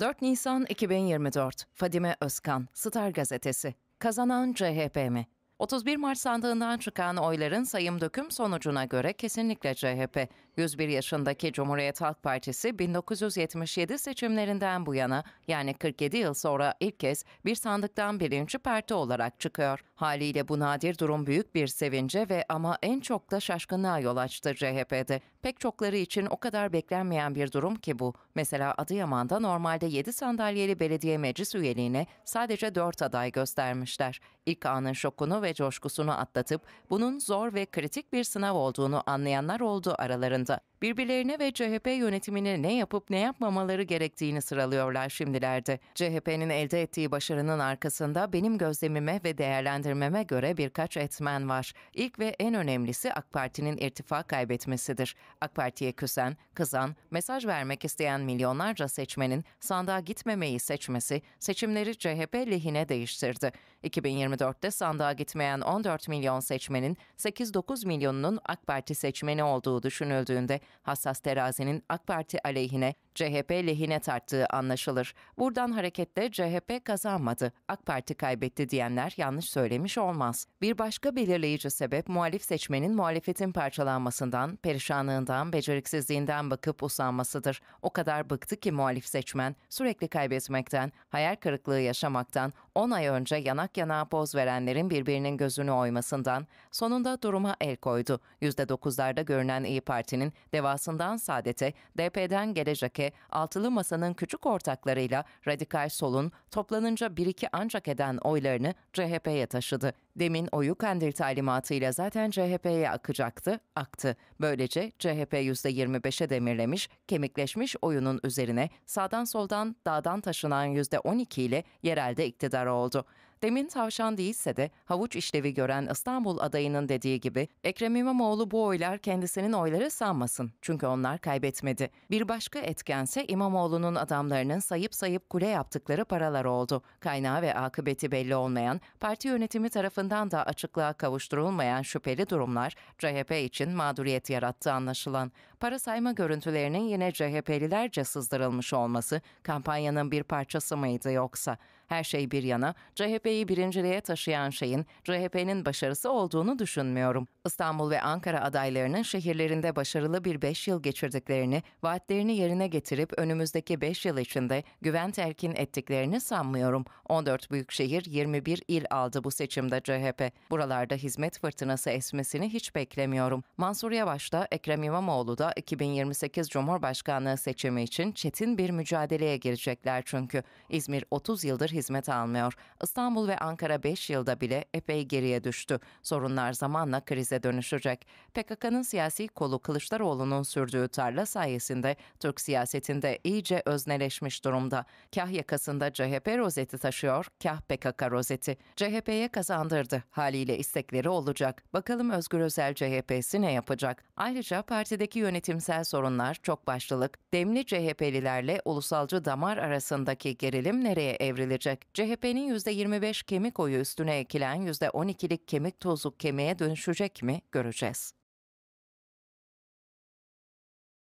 4 Nisan 2024, Fadime Özkan, Star Gazetesi. Kazanan CHP mi? 31 Mart sandığından çıkan oyların sayım döküm sonucuna göre kesinlikle CHP. 101 yaşındaki Cumhuriyet Halk Partisi 1977 seçimlerinden bu yana, yani 47 yıl sonra ilk kez bir sandıktan birinci parti olarak çıkıyor. Haliyle bu nadir durum büyük bir sevince ve ama en çok da şaşkınlığa yol açtı CHP'de. Pek çokları için o kadar beklenmeyen bir durum ki bu. Mesela Adıyaman'da normalde 7 sandalyeli belediye meclis üyeliğine sadece 4 aday göstermişler. İlk anın şokunu ve coşkusunu atlatıp bunun zor ve kritik bir sınav olduğunu anlayanlar oldu aralarında. Birbirlerine ve CHP yönetimine ne yapıp ne yapmamaları gerektiğini sıralıyorlar şimdilerde. CHP'nin elde ettiği başarının arkasında benim gözlemime ve değerlendirmeme göre birkaç etmen var. İlk ve en önemlisi AK Parti'nin irtifa kaybetmesidir. AK Parti'ye küsen, kızan, mesaj vermek isteyen milyonlarca seçmenin sandığa gitmemeyi seçmesi seçimleri CHP lehine değiştirdi. 2024'te sandığa gitmeyen 14 milyon seçmenin 8-9 milyonunun AK Parti seçmeni olduğu düşünüldüğünde hassas terazinin AK Parti aleyhine, CHP lehine tarttığı anlaşılır. Buradan hareketle CHP kazanmadı, AK Parti kaybetti diyenler yanlış söylemiş olmaz. Bir başka belirleyici sebep muhalif seçmenin muhalefetin parçalanmasından, perişanlığından, beceriksizliğinden bakıp usanmasıdır. O kadar bıktı ki muhalif seçmen sürekli kaybetmekten, hayal kırıklığı yaşamaktan, 10 ay önce yanak yanağa poz verenlerin birbirinin gözünü oymasından sonunda duruma el koydu. %9'larda görünen İyi Parti'nin Devasından Saadet'e, DP'den Gelecek'e, Altılı Masa'nın küçük ortaklarıyla radikal solun toplanınca 1-2 ancak eden oylarını CHP'ye taşıdı. Demin oyu Kandil talimatıyla zaten CHP'ye akacaktı, aktı. Böylece CHP %25'e demirlemiş, kemikleşmiş oyunun üzerine sağdan soldan dağdan taşınan %12 ile yerelde iktidar oldu. Demin tavşan değilse de havuç işlevi gören İstanbul adayının dediği gibi Ekrem İmamoğlu bu oylar kendisinin oyları sanmasın. Çünkü onlar kaybetmedi. Bir başka etkense İmamoğlu'nun adamlarının sayıp kule yaptıkları paralar oldu. Kaynağı ve akıbeti belli olmayan, parti yönetimi tarafından da açıklığa kavuşturulmayan şüpheli durumlar CHP için mağduriyet yarattı anlaşılan. Para sayma görüntülerinin yine CHP'lilerce sızdırılmış olması kampanyanın bir parçası mıydı yoksa? Her şey bir yana CHP'yi birinciliğe taşıyan şeyin CHP'nin başarısı olduğunu düşünmüyorum. İstanbul ve Ankara adaylarının şehirlerinde başarılı bir 5 yıl geçirdiklerini, vaatlerini yerine getirip önümüzdeki 5 yıl içinde güven telkin ettiklerini sanmıyorum. 14 büyükşehir, 21 il aldı bu seçimde CHP. Buralarda hizmet fırtınası esmesini hiç beklemiyorum. Mansur Yavaş da Ekrem İmamoğlu da 2028 Cumhurbaşkanlığı seçimi için çetin bir mücadeleye girecekler çünkü. İzmir 30 yıldır hizmet almıyor. İstanbul ve Ankara 5 yılda bile epey geriye düştü. Sorunlar zamanla krize dönüşecek. PKK'nın siyasi kolu Kılıçdaroğlu'nun sürdüğü tarla sayesinde Türk siyasetinde iyice özneleşmiş durumda. Kah yakasında CHP rozeti taşıyor, kah PKK rozeti. CHP'ye kazandırdı. Haliyle istekleri olacak. Bakalım Özgür Özel CHP'si ne yapacak? Ayrıca partideki yönetimsel sorunlar, çok başlılık, demli CHP'lilerle ulusalcı damar arasındaki gerilim nereye evrilecek? CHP'nin %25 kemik oyu üstüne ekilen %12'lik kemik tozu kemiğe dönüşecek mi? Göreceğiz.